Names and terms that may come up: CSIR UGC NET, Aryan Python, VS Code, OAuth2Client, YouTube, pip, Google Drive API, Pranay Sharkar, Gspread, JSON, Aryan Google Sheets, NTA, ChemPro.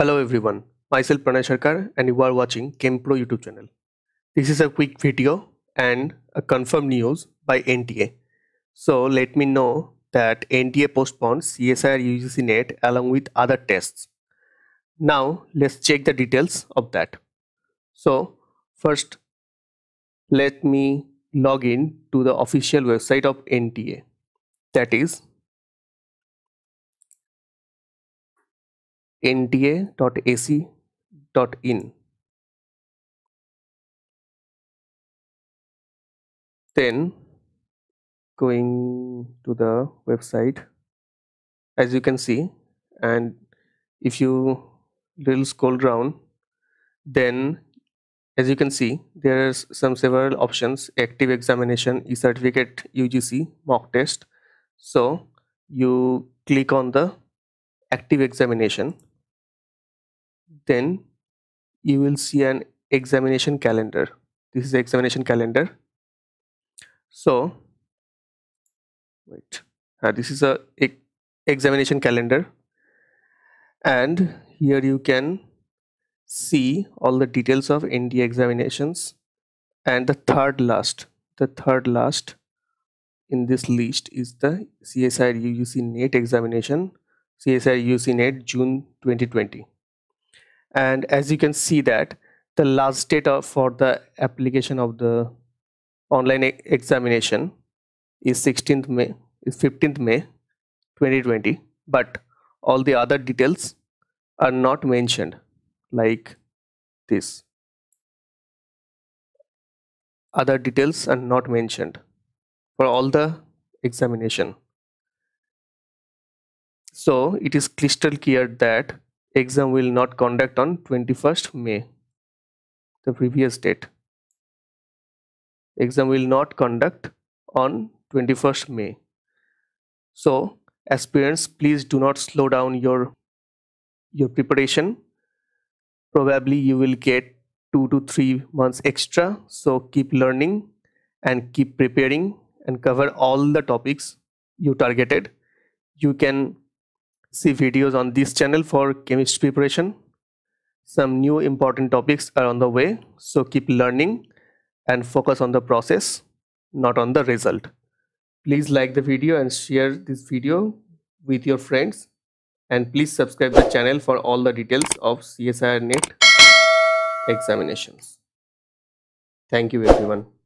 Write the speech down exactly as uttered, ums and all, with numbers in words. Hello everyone, myself Pranay Sharkar and you are watching ChemPro YouTube channel. This is a quick video and a confirmed news by N T A. So let me know that N T A postponed C S I R U G C N E T along with other tests. Now let's check the details of that. So first let me log in to the official website of N T A, that is N T A dot A C dot I N. Then going to the website, as you can see, and if you little scroll down, then as you can see there are some several options: active examination, e-certificate, U G C, mock test. So you click on the active examination. Then you will see an examination calendar. This is the examination calendar. So wait, uh, this is a e examination calendar, and here you can see all the details of N T A examinations. And the third last, the third last in this list is the C S I R U G C N E T examination, C S I R U G C N E T June twenty twenty. And as you can see that the last date for the application of the online e examination is sixteenth May, is fifteenth May twenty twenty, but all the other details are not mentioned like this. Other details are not mentioned for all the examination. So it is crystal clear that exam will not conduct on twenty-first May, the previous date. Exam will not conduct on twenty-first May. So aspirants, please do not slow down your your preparation. Probably you will get two to three months extra, so keep learning and keep preparing and cover all the topics you targeted. You can see videos on this channel for chemistry preparation. Some new important topics are on the way, so keep learning and focus on the process, not on the result. Please like the video and share this video with your friends, and please subscribe the channel for all the details of C S I R N E T examinations. Thank you everyone.